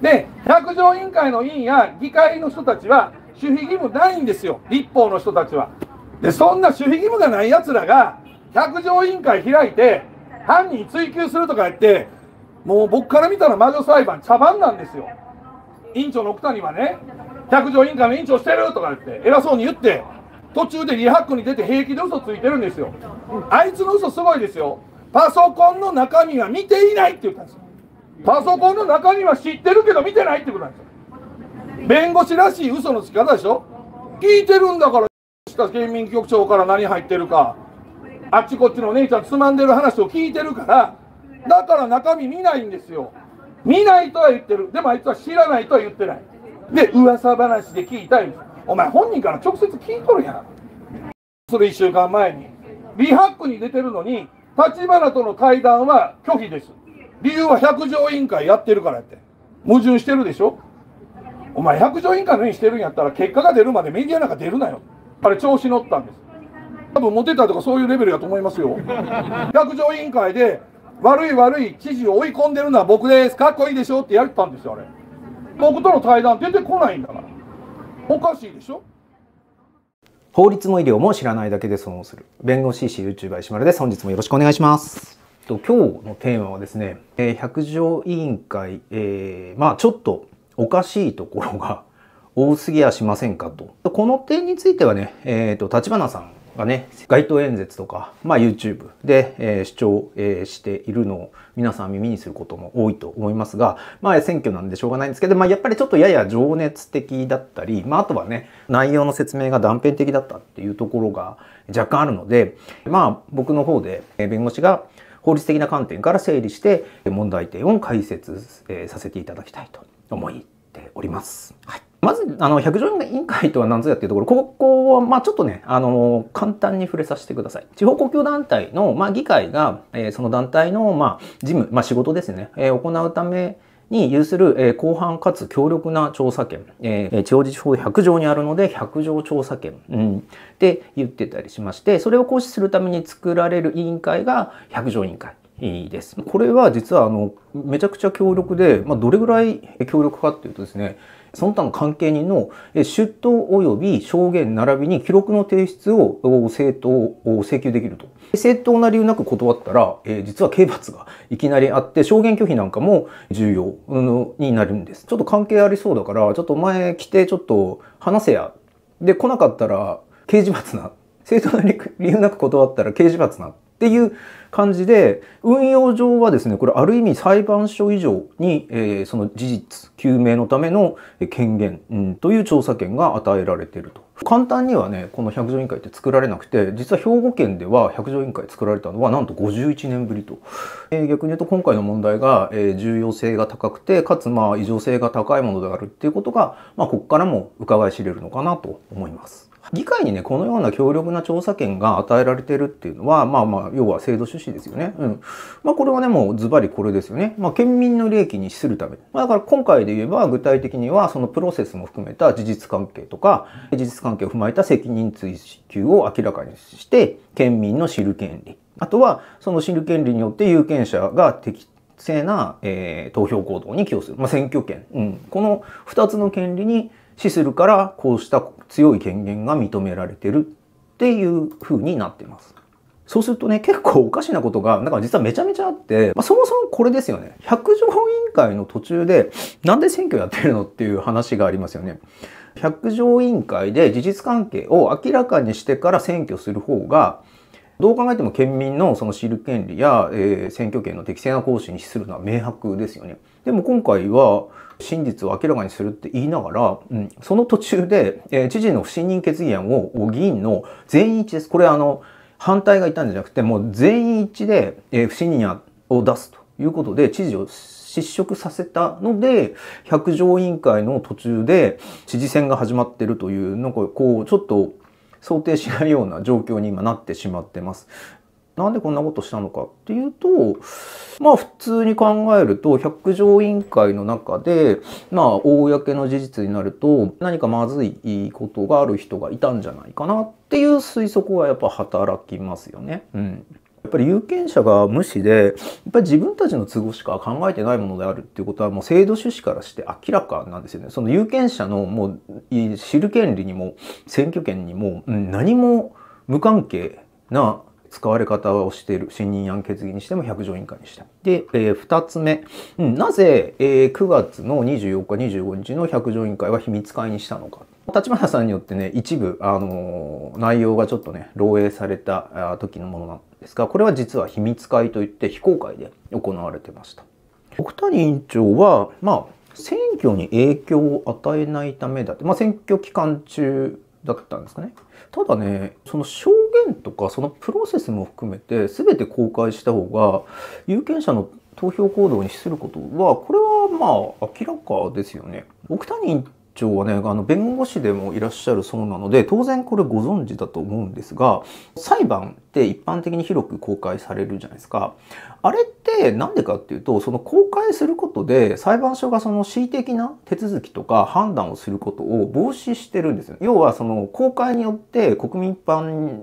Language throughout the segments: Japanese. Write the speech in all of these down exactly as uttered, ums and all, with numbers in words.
で、百条委員会の委員や議会の人たちは守秘義務ないんですよ、立法の人たちは。で、そんな守秘義務がないやつらが百条委員会開いて犯人追及するとか言って、もう僕から見たら魔女裁判茶番なんですよ。委員長の奥谷はね、百条委員会の委員長してるとか言って偉そうに言って、途中でリハックに出て平気で嘘ついてるんですよ。あいつの嘘すごいですよ。パソコンの中身は見ていないって言ったんですよ。パソコンの中身は知ってるけど見てないってことなんですよ。弁護士らしい嘘のつき方でしょ。聞いてるんだから、県民局長から何入ってるか、あっちこっちのお姉ちゃんつまんでる話を聞いてるから、だから中身見ないんですよ。見ないとは言ってる。でもあいつは知らないとは言ってない。で、噂話で聞いたり、お前本人から直接聞いとるやん。それいっしゅうかんまえにリハックに出てるのに、立花との会談は拒否です。理由は百条委員会やってるからって。矛盾してるでしょ。お前百条委員会のようにしてるんやったら、結果が出るまでメディアなんか出るなよ。あれ調子乗ったんです。多分モテたとかそういうレベルだと思いますよ。百条委員会で悪い悪い知事を追い込んでるのは僕です、かっこいいでしょってやったんですよ。あれ僕との対談出てこないんだから、おかしいでしょ。法律も医療も知らないだけで損をする弁護士 ユーチューバー 石丸です。本日もよろしくお願いします。今日のテーマはですね、百条委員会、えー、まあちょっとおかしいところが多すぎやしませんかと。この点についてはね、えーと、立花さんがね、街頭演説とか、まあ、ユーチューブ で、えー、主張、えー、しているのを皆さん耳にすることも多いと思いますが、まあ選挙なんでしょうがないんですけど、まあ、やっぱりちょっとやや情熱的だったり、まあ、あとはね、内容の説明が断片的だったっていうところが若干あるので、まあ僕の方で弁護士が法律的な観点から整理して問題点を解説させていただきたいと思っております。はい、まずあの百条委員会とは何ぞやっていうところ、ここはまあちょっとね、あの簡単に触れさせてください。地方公共団体の、まあ、議会が、えー、その団体の、まあ、事務、まあ、仕事ですね、えー、行うために有する、えー、広範かつ強力な調査権、えー、地方自治法ひゃく条にあるのでひゃく条調査権、うん、って言ってたりしまして、それを行使するために作られる委員会が百条委員会です。これは実はあのめちゃくちゃ強力で、まあ、どれぐらい強力かっていうとですね、その他の関係人の出頭及び証言並びに記録の提出を正当請求できると。正当な理由なく断ったら、えー、実は刑罰がいきなりあって、証言拒否なんかも重要になるんです。ちょっと関係ありそうだから、ちょっとお前来てちょっと話せや。で、来なかったら刑事罰な。正当な理由なく断ったら刑事罰な。っていう感じで、運用上はですね、これある意味裁判所以上に、えー、その事実究明のための権限、うん、という調査権が与えられていると。簡単にはね、この百条委員会って作られなくて、実は兵庫県では百条委員会作られたのはなんとごじゅういちねんぶりと。えー、逆に言うと今回の問題が、えー、重要性が高くて、かつまあ異常性が高いものであるっていうことが、まあここからも伺い知れるのかなと思います。議会にね、このような強力な調査権が与えられているっていうのは、まあまあ、要は制度趣旨ですよね。うん。まあ、これはね、もうズバリこれですよね。まあ、県民の利益に資するため。まあ、だから今回で言えば、具体的には、そのプロセスも含めた事実関係とか、事実関係を踏まえた責任追及を明らかにして、県民の知る権利。あとは、その知る権利によって有権者が適正な、えー、投票行動に寄与する。まあ、選挙権。うん。このふたつの権利に、資するから、こうした強い権限が認められてるっていう風になってます。そうするとね、結構おかしなことが、だから実はめちゃめちゃあって、まあ、そもそもこれですよね。百条委員会の途中で、なんで選挙やってるのっていう話がありますよね。百条委員会で事実関係を明らかにしてから選挙する方が、どう考えても県民のその知る権利や、えー、選挙権の適正な行使に資するのは明白ですよね。でも今回は真実を明らかにするって言いながら、うん、その途中で、えー、知事の不信任決議案を議員の全員一致です。これあの反対がいたんじゃなくて、もう全員一致で、えー、不信任案を出すということで知事を失職させたので、百条委員会の途中で知事選が始まってるという、なんかこうちょっと想定しないような状況に今なってしまってます。なんでこんなことしたのかっていうと、まあ普通に考えると、百条委員会の中で、まあ公の事実になると、何かまずいことがある人がいたんじゃないかなっていう推測はやっぱ働きますよね。うん。やっぱり有権者が無視で、やっぱり自分たちの都合しか考えてないものであるっていうことは、もう制度趣旨からして明らかなんですよね。その有権者のもう知る権利にも選挙権にも何も無関係な使われ方をしている。信任案決議にしても百条委員会にしても。で、えー、ふたつめ、うん、なぜ、えー、くがつのにじゅうよっかにじゅうごにちの百条委員会は秘密会にしたのか。立花さんによってね、一部、あのー、内容がちょっとね、漏洩された時のものなんですが、これは実は秘密会といって非公開で行われてました。奥谷委員長は、まあ、選挙に影響を与えないためだって、まあ、選挙期間中だったんですかね。ただね、その証言とかそのプロセスも含めて全て公開した方が有権者の投票行動に資することは、これはまあ明らかですよね。奥谷委員長はね、あの弁護士でもいらっしゃるそうなので、当然これご存知だと思うんですが、裁判って一般的に広く公開されるじゃないですか。あれってなんでかっていうと、その公開することで裁判所がその恣意的な手続きとか判断をすることを防止してるんですよ。要はその公開によって国民一般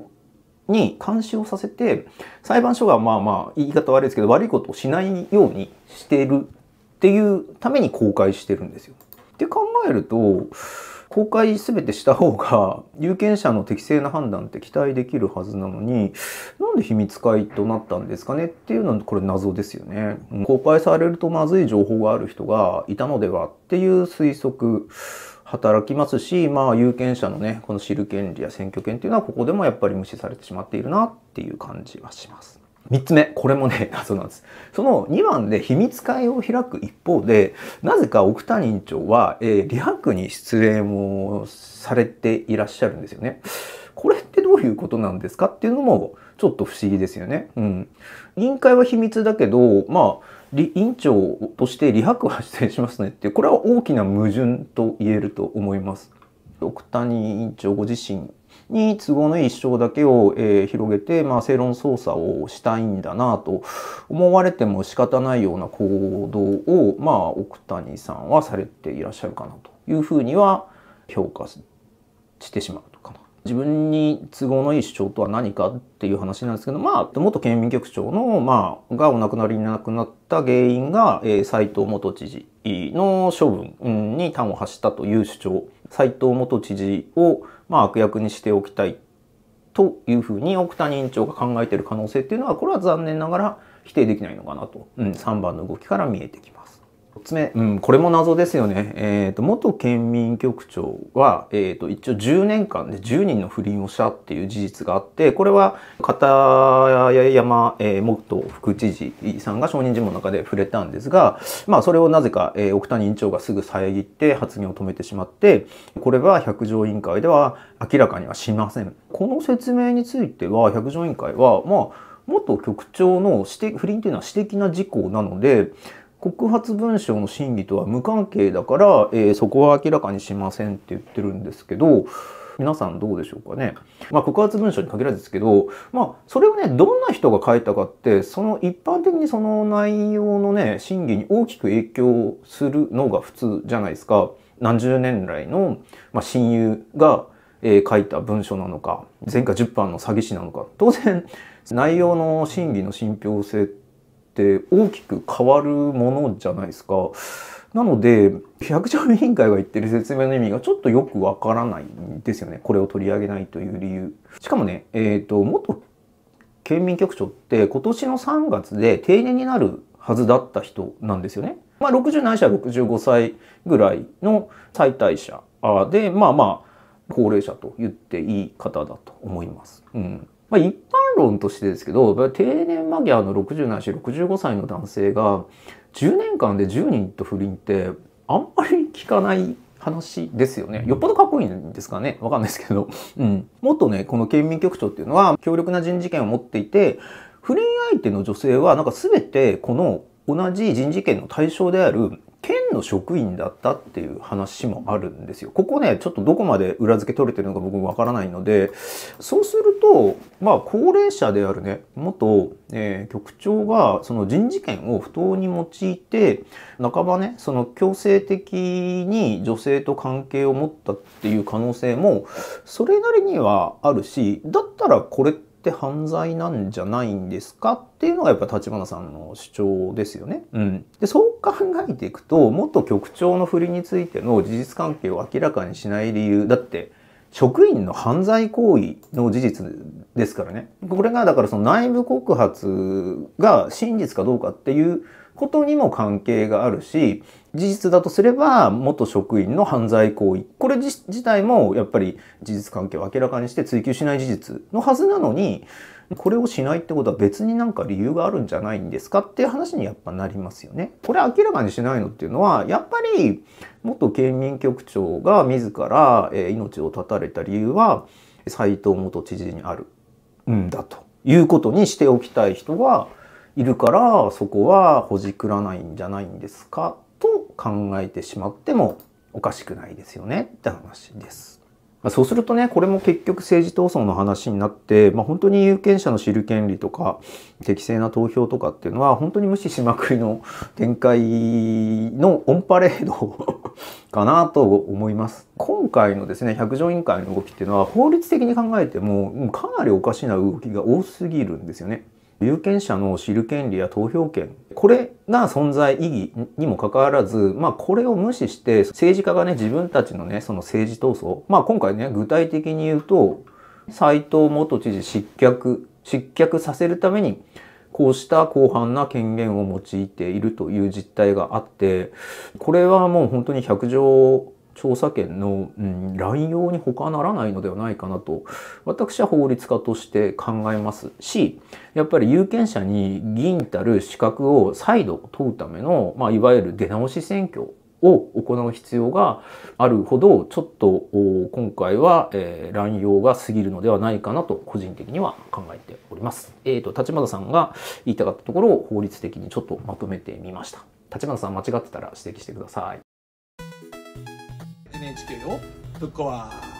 に監視をさせて、裁判所がまあまあ言い方悪いですけど悪いことをしないようにしてるっていうために公開してるんですよ。って考えると、公開全てした方が有権者の適正な判断って期待できるはずなのに、なんで秘密会となったんですかねっていうのは、これ謎ですよね。公開されるとまずい情報がある人がいたのではっていう推測働きますし、まあ有権者のね、この知る権利や選挙権っていうのはここでもやっぱり無視されてしまっているなっていう感じはします。みっつめ、これもね、謎なんです。そのにばんで秘密会を開く一方で、なぜか奥谷委員長は、えー、リハクに出演をされていらっしゃるんですよね。これってどういうことなんですかっていうのもちょっと不思議ですよね。うん。委員会は秘密だけど、まあ、委員長としてリハクは出演しますねって、これは大きな矛盾と言えると思います。奥谷委員長ご自身に都合のいい主張だけを、えー、広げて、まあ、正論操作をしたいんだなと思われても仕方ないような行動を、まあ、奥谷さんはされていらっしゃるかなというふうには評価してしまうかな。自分に都合のいい主張とは何かっていう話なんですけど、まあ、元県民局長の、まあ、がお亡くなりになくなった原因が、えー、斉藤元知事の処分に端を発したという主張。斉藤元知事を、まあ、悪役にしておきたいというふうに奥谷委員長が考えている可能性っていうのは、これは残念ながら否定できないのかなと、うん、さんばんの動きから見えてきます。よっつめ、うん、これも謎ですよね。えーと、元県民局長は、えーと、一応じゅうねんかんでじゅうにんの不倫をしたっていう事実があって、これは片山、えー、元副知事さんが証人尋問の中で触れたんですが、まあそれをなぜか、えー、奥谷委員長がすぐ遮って発言を止めてしまって、これは百条委員会では明らかにはしません。この説明については、百条委員会は、まあ元局長の指摘、不倫というのは私的な事項なので、告発文書の審議とは無関係だから、えー、そこは明らかにしませんって言ってるんですけど、皆さんどうでしょうかね。まあ告発文書に限らずですけど、まあそれをね、どんな人が書いたかって、その一般的にその内容のね、審議に大きく影響するのが普通じゃないですか。何十年来の、まあ、親友が、えー、書いた文書なのか、前科じゅっぱんの詐欺師なのか、当然内容の審議の信憑性ってって大きく変わるものじゃないですか。なので百条委員会が言ってる説明の意味がちょっとよくわからないんですよね。これを取り上げないという理由。しかもね、えっと元県民局長って今年のさんがつで定年になるはずだった人なんですよね。まあろくじゅうないしはろくじゅうごさいぐらいの再退者で、まあまあ高齢者と言っていい方だと思います。うん。まあ一般論としてですけど、定年間際のろくじゅうないしろくじゅうごさいの男性がじゅうねんかんでじゅうにんと不倫ってあんまり聞かない話ですよね。よっぽどかっこいいんですかね。わかんないですけど。うん。もっとね、この県民局長っていうのは強力な人事権を持っていて、不倫相手の女性はなんか全てこの同じ人事権の対象である県の職員だったっていう話もあるんですよ。ここね、ちょっとどこまで裏付け取れてるのか僕もわからないので、そうすると、まあ、高齢者であるね、元、えー、局長が、その人事権を不当に用いて、半ばね、その強制的に女性と関係を持ったっていう可能性も、それなりにはあるし、だったらこれって、って犯罪なんじゃないんですかっていうのがやっぱ立花さんの主張ですよね。うん、でそう考えていくと、元局長の不倫についての事実関係を明らかにしない理由だって職員の犯罪行為の事実ですからね。これがだからその内部告発が真実かどうかっていうことにも関係があるし、事実だとすれば元職員の犯罪行為、これ自体もやっぱり事実関係を明らかにして追及しない事実のはずなのに、これをしないってことは別になんか理由があるんじゃないんですかっていう話にやっぱなりますよね。これ明らかにしないのっていうのは、やっぱり元県民局長が自ら命を絶たれた理由は斉藤元知事にあるんだということにしておきたい人がいるから、そこはほじくらないんじゃないんですかと考えてしまってもおかしくないですよねって話です。そうするとね、これも結局政治闘争の話になって、まあ、本当に有権者の知る権利とか適正な投票とかっていうのは本当に無視しまくりの展開のオンパレードかなと思います。今回のですね、百条委員会の動きっていうのは法律的に考えてもかなりおかしな動きが多すぎるんですよね。有権者の知る権利や投票権、これが存在意義にもかかわらず、まあ、これを無視して政治家がね、自分たちのね、その政治闘争、まあ、今回ね、具体的に言うと斉藤元知事失脚失脚させるためにこうした広範な権限を用いているという実態があって、これはもう本当に百条調査権の、うん、乱用に他ならないのではないかなと私は法律家として考えますし、やっぱり有権者に議員たる資格を再度問うための、まあ、いわゆる出直し選挙を行う必要があるほど、ちょっと今回は、えー、乱用が過ぎるのではないかなと個人的には考えております。えーと、立花さんが言いたかったところを法律的にちょっとまとめてみました。立花さん間違ってたら指摘してください。エヌエイチケー をぶっ壊す。